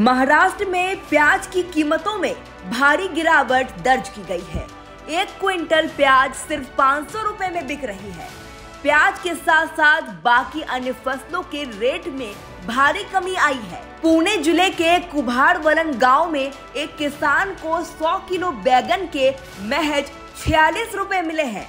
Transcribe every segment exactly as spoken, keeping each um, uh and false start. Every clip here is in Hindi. महाराष्ट्र में प्याज की कीमतों में भारी गिरावट दर्ज की गई है। एक क्विंटल प्याज सिर्फ पाँच सौ रुपए में बिक रही है। प्याज के साथ साथ बाकी अन्य फसलों के रेट में भारी कमी आई है। पुणे जिले के कुंभारवळण गांव में एक किसान को सौ किलो बैगन के महज छियालीस रुपए मिले हैं।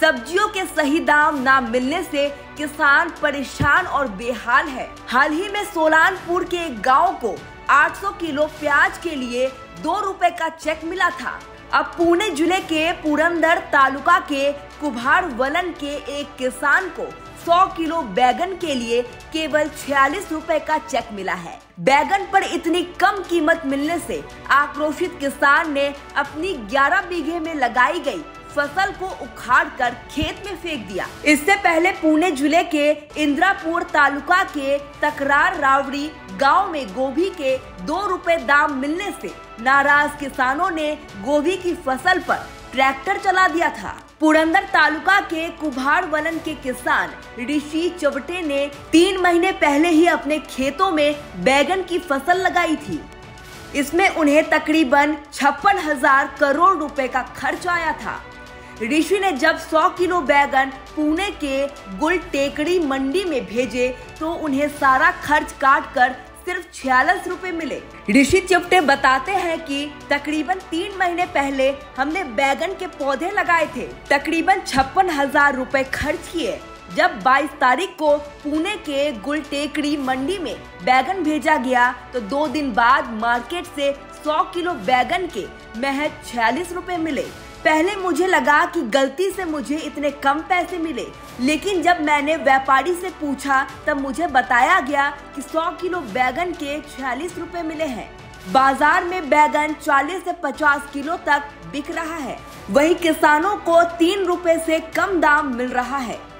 सब्जियों के सही दाम ना मिलने से किसान परेशान और बेहाल है। हाल ही में सोलानपुर के एक गांव को आठ सौ किलो प्याज के लिए दो रुपए का चेक मिला था। अब पुणे जिले के पुरंदर तालुका के कुंभारवळण के एक किसान को सौ किलो बैगन के लिए केवल छियालीस रुपए का चेक मिला है। बैगन पर इतनी कम कीमत मिलने से आक्रोशित किसान ने अपनी ग्यारह बीघे में लगाई गई फसल को उखाड़कर खेत में फेंक दिया। इससे पहले पुणे जिले के इंद्रापुर तालुका के तकरार रावड़ी गांव में गोभी के दो रुपए दाम मिलने से नाराज किसानों ने गोभी की फसल पर ट्रैक्टर चला दिया था। पुरंदर तालुका के कुंभारवळण के किसान ऋषि चपटे ने तीन महीने पहले ही अपने खेतों में बैगन की फसल लगाई थी। इसमें उन्हें तकरीबन छप्पन हजार करोड़ रुपए का खर्च आया था। ऋषि ने जब सौ किलो बैगन पुणे के गुलेकड़ी मंडी में भेजे तो उन्हें सारा खर्च काटकर सिर्फ छियालीस रुपए मिले। ऋषि चिपटे बताते हैं कि तकरीबन तीन महीने पहले हमने बैगन के पौधे लगाए थे, तकरीबन छप्पन हजार रूपए खर्च किए। जब बाईस तारीख को पुणे के गुलेकड़ी मंडी में बैगन भेजा गया तो दो दिन बाद मार्केट से सौ किलो बैगन के महज छियालीस रुपए मिले। पहले मुझे लगा कि गलती से मुझे इतने कम पैसे मिले, लेकिन जब मैंने व्यापारी से पूछा तब मुझे बताया गया कि सौ किलो बैगन के छियालीस रुपए मिले हैं। बाजार में बैगन चालीस से पचास किलो तक बिक रहा है, वहीं किसानों को तीन रुपए से कम दाम मिल रहा है।